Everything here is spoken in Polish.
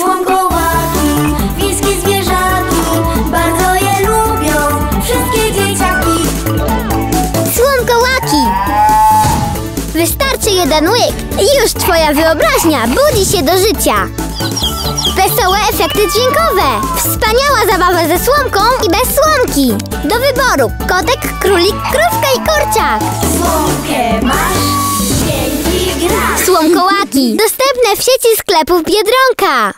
Słomkołaki, wiejskie zwierzaki, bardzo je lubią wszystkie dzieciaki. Słomkołaki! Wystarczy jeden łyk i już twoja wyobraźnia budzi się do życia. Wesołe efekty dźwiękowe. Wspaniała zabawa ze słomką i bez słomki. Do wyboru kotek, królik, krówka i kurczak. Słomkę masz, dzięki grasz. Słomkołaki. Dostępne w sieci sklepów Biedronka.